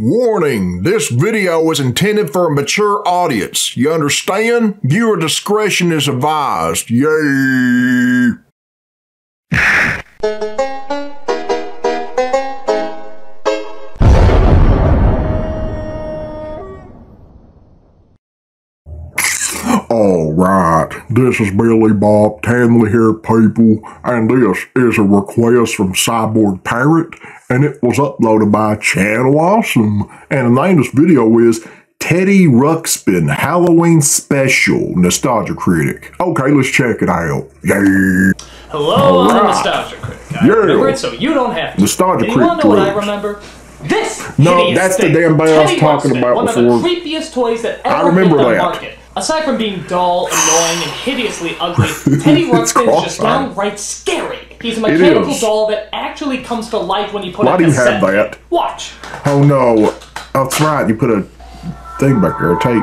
Warning, this video is intended for a mature audience. You understand? Viewer discretion is advised. Yay! Alright, this is Billy Bob Tanley here, people, and this is a request from Cyborg Parrot, and it was uploaded by Channel Awesome, and the name of this video is Teddy Ruxpin Halloween Special, Nostalgia Critic. Okay, let's check it out. Yay! Hello, right. I'm Nostalgia Critic. I remember it, so you don't have to. Nostalgia Critic. You want to know what I remember? This No, that's thing. The damn thing I was talking Ruxpin, about one before. One of the creepiest toys that ever hit the market. Aside from being dull, annoying, and hideously ugly, Teddy Ruxpin is just downright scary. He's a mechanical doll that actually comes to life when you put a cassette. Why do you have that? Watch. Oh no. That's right, you put a thing back there, a tape.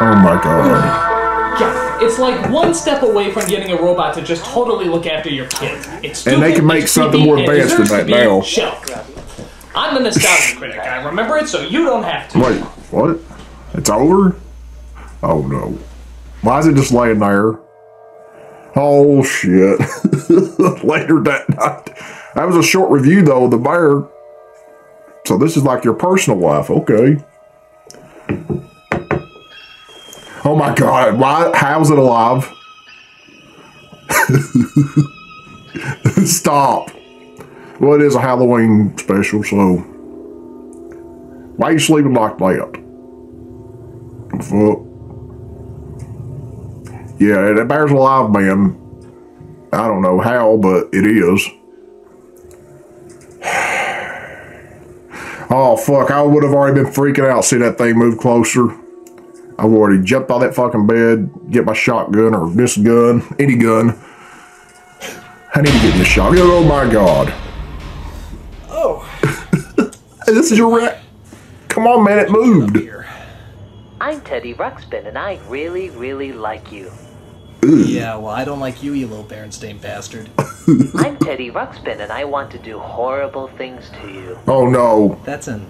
Oh my god. Yeah, it's like one step away from getting a robot to just totally look after your kids. It's stupid, and they can make something more advanced than that now. I'm the Nostalgia Critic. I remember it, so you don't have to. Wait, what? It's over? Oh no. Why is it just laying there? Oh shit. Later that night. That was a short review though of the bear. So this is like your personal life, okay. Oh my god, why? How's it alive? Stop. Well, it is a Halloween special, so why are you sleeping like that? Fuck. Yeah, that bear's alive, man. I don't know how, but it is. Oh, fuck. I would have already been freaking out. See that thing move closer. I've already jumped out of that fucking bed, get my shotgun or this gun, any gun. I need to get this shotgun. Oh, my God. This is your rat. Come on, man, it moved. I'm Teddy Ruxpin, and I really, really like you. Yeah, well, I don't like you, you little Berenstain bastard. I'm Teddy Ruxpin, and I want to do horrible things to you. Oh, no. That's an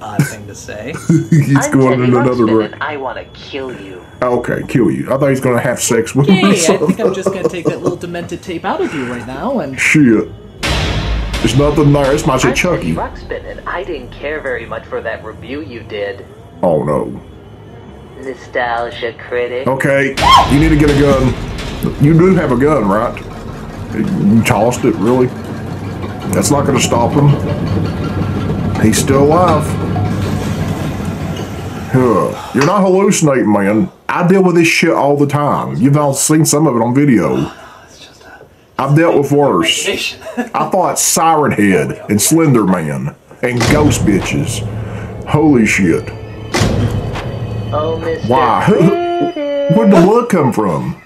odd thing to say. He's going in another room. I want to kill you. Okay, kill you. I thought he's going to have sex with me. Hey, I think I'm just going to take that little demented tape out of you right now and... Shit. There's nothing there. It's my shit, Chucky. Ruxpin, and I didn't care very much for that review you did. Oh no. Nostalgia Critic. Okay, you need to get a gun. You do have a gun, right? You tossed it, really? That's not going to stop him. He's still alive. Huh. You're not hallucinating, man. I deal with this shit all the time. You've all seen some of it on video. I've dealt with worse. I fought Siren Head and Slender Man and ghost bitches. Holy shit. Oh, why? Where'd the look come from?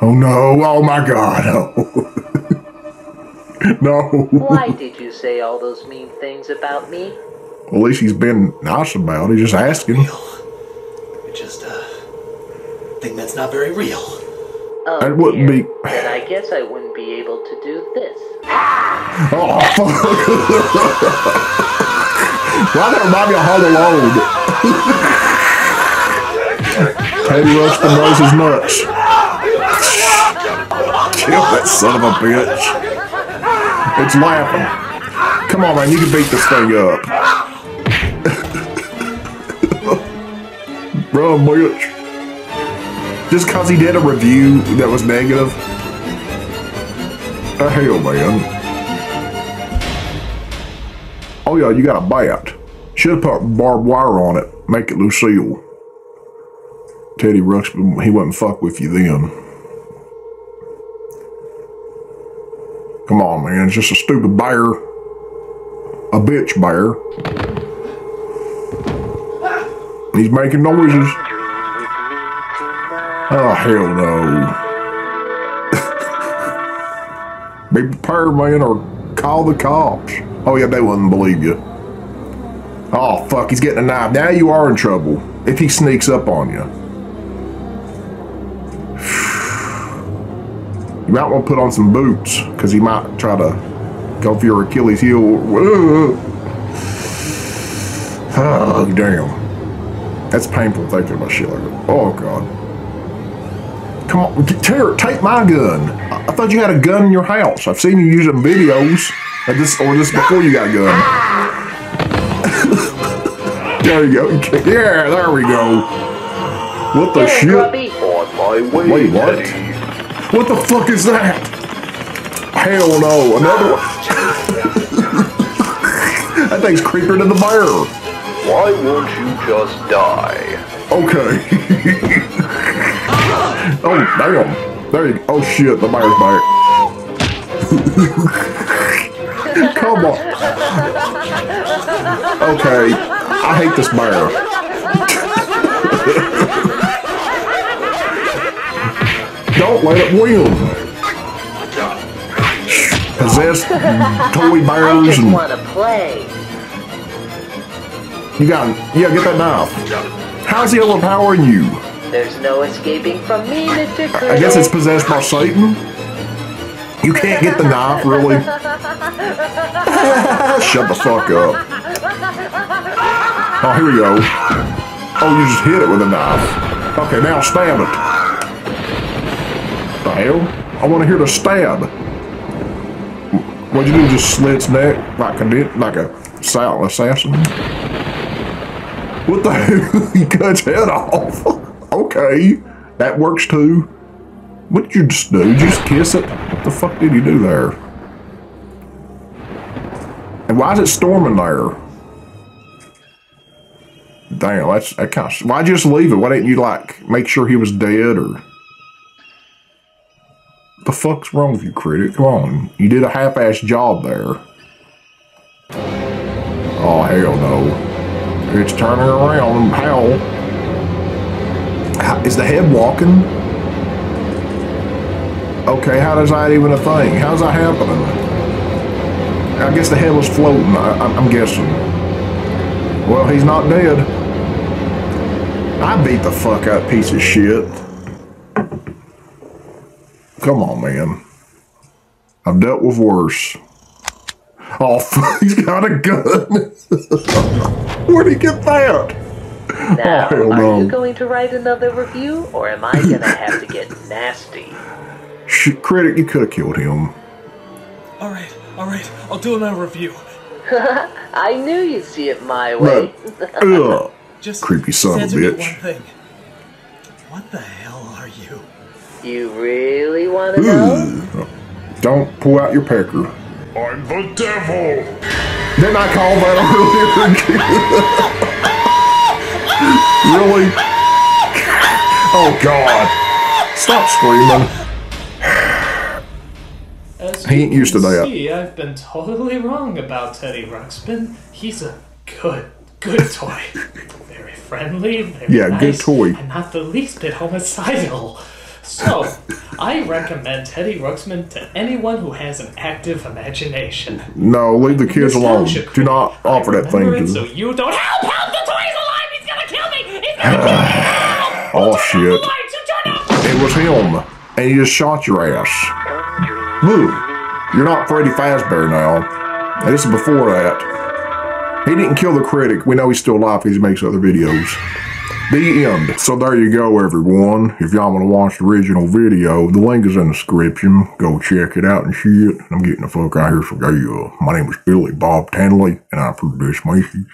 Oh no, oh my god. Oh. No. Why did you say all those mean things about me? Well, at least he's been nice about it, just asking. It's just a thing that's not very real. Oh, wouldn't be. Then I guess I wouldn't be able to do this. Oh, fuck. Why that remind me of Home Alone? Teddy Ruxpin knows his nuts. Kill that son of a bitch. It's laughing. Come on, man, you can beat this thing up. Run, bitch. Just cause he did a review that was negative. The hell, man. Oh yeah, you got a bat. Should've put barbed wire on it. Make it Lucille. Teddy Ruxpin, he wouldn't fuck with you then. Come on, man. It's just a stupid bear. A bitch bear. He's making noises. Oh, hell no. Be prepared, man, or call the cops. Oh, yeah, they wouldn't believe you. Oh, fuck, he's getting a knife. Now you are in trouble if he sneaks up on you. You might want to put on some boots, because he might try to go for your Achilles heel. Oh, damn. That's painful thinking about shit like that. Oh, God. Come on, Tara, take my gun. I thought you had a gun in your house. I've seen you using videos of this, or just before you got a gun. There you go. Yeah, there we go. What the shit? On my way. Wait, what? What the fuck is that? Hell no, another one. That thing's creeper to the bear. Why won't you just die? Okay. Oh, damn. There you go. Oh, shit, the bear's back. Come on. Okay, I hate this bear. Don't let it win. Possessed toy bears. I just want to play. You gotta get that knife. How's he overpowering you? There's no escaping from me, Mr. Critic. I guess it's possessed by Satan. You can't get the knife, really. Shut the fuck up. Oh, here we go. Oh, you just hit it with a knife. Okay, now stab it. The hell? I want to hear the stab. What'd you do? Just slit its neck like a silent assassin? What the hell? He cut his head off. Okay, that works too. What did you just do? Did you just kiss it? What the fuck did you do there? And why is it storming there? Damn, that kind of. Why'd you just leave it? Why didn't you like make sure he was dead or? What the fuck's wrong with you, Critic? Come on. You did a half-assed job there. Oh, hell no. It's turning around. How? Is the head walking? Okay, how does that even a thing? How's that happening? I guess the head was floating, I'm guessing. Well, he's not dead. I beat the fuck out, piece of shit. Come on, man. I've dealt with worse. Oh, fuck, he's got a gun. Where'd he get that? Now, oh, hell no. Are you going to write another review, or am I going to have to get nasty? Shit, Critic, you could have killed him. All right. I'll do another review. I knew you'd see it my way. But, just creepy son of a bitch. One thing. What the hell are you? You really want to know? Don't pull out your pecker. I'm the devil. Didn't I call that earlier? Really? Oh, God. Stop screaming. As he ain't used to that. See, I've been totally wrong about Teddy Ruxpin. He's a good toy. Very friendly, very nice, good toy. And not the least bit homicidal. So, I recommend Teddy Ruxpin to anyone who has an active imagination. No, leave the kids alone. Do not offer that thing to them. So you don't help! The toy's alive! He's gonna kill me! He's gonna kill me! Help! Oh, shit. It was him, and he just shot your ass. Move. You're not Freddy Fazbear now. This is before that. He didn't kill the Critic. We know he's still alive. He makes other videos. The end. So there you go, everyone. If y'all want to watch the original video, the link is in the description. Go check it out and shit. I'm getting the fuck out of here. So, my name is Billy Bob Tanley, and I produce Macy's.